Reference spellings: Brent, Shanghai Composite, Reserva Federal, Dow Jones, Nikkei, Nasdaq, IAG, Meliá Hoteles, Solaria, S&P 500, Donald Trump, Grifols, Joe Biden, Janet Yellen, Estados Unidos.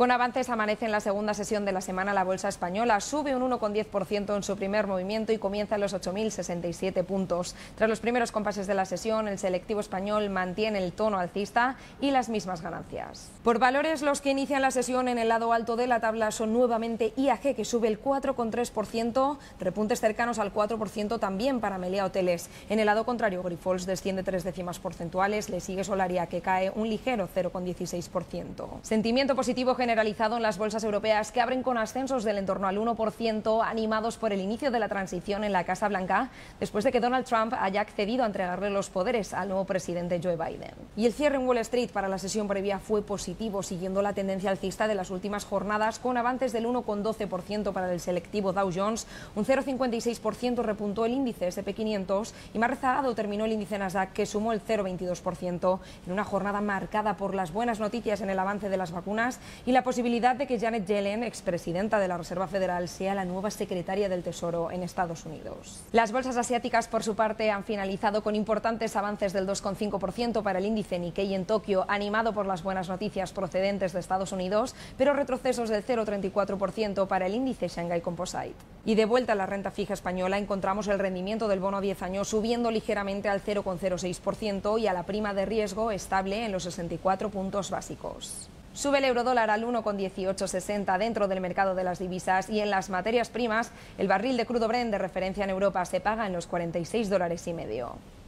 Con avances amanece en la segunda sesión de la semana la bolsa española, sube un 1,10% en su primer movimiento y comienza en los 8.067 puntos. Tras los primeros compases de la sesión, el selectivo español mantiene el tono alcista y las mismas ganancias. Por valores, los que inician la sesión en el lado alto de la tabla son nuevamente IAG, que sube el 4,3%, repuntes cercanos al 4% también para Meliá Hoteles. En el lado contrario, Grifols desciende 3 décimas porcentuales, le sigue Solaria, que cae un ligero 0,16%. Sentimiento positivo generalizado en las bolsas europeas, que abren con ascensos del entorno al 1%, animados por el inicio de la transición en la Casa Blanca, después de que Donald Trump haya accedido a entregarle los poderes al nuevo presidente Joe Biden. Y el cierre en Wall Street para la sesión previa fue positivo, siguiendo la tendencia alcista de las últimas jornadas, con avances del 1,12% para el selectivo Dow Jones, un 0,56% repuntó el índice S&P 500 y más rezagado terminó el índice Nasdaq, que sumó el 0,22% en una jornada marcada por las buenas noticias en el avance de las vacunas y la posibilidad de que Janet Yellen, expresidenta de la Reserva Federal, sea la nueva secretaria del Tesoro en Estados Unidos. Las bolsas asiáticas, por su parte, han finalizado con importantes avances del 2,5% para el índice Nikkei en Tokio, animado por las buenas noticias procedentes de Estados Unidos, pero retrocesos del 0,34% para el índice Shanghai Composite. Y de vuelta a la renta fija española, encontramos el rendimiento del bono a 10 años subiendo ligeramente al 0,06% y a la prima de riesgo estable en los 64 puntos básicos. Sube el eurodólar al 1,1860 dentro del mercado de las divisas y en las materias primas el barril de crudo Brent de referencia en Europa se paga en los $46,5.